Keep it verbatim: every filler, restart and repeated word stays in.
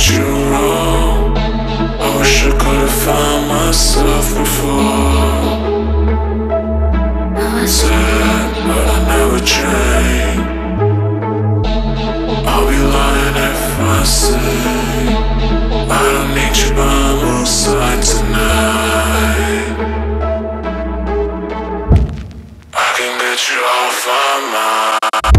did you wrong. I wish I could have found myself before. I'm sad, but I never change. I'll be lying if I say I don't need you by my side tonight. I can get you off my mind.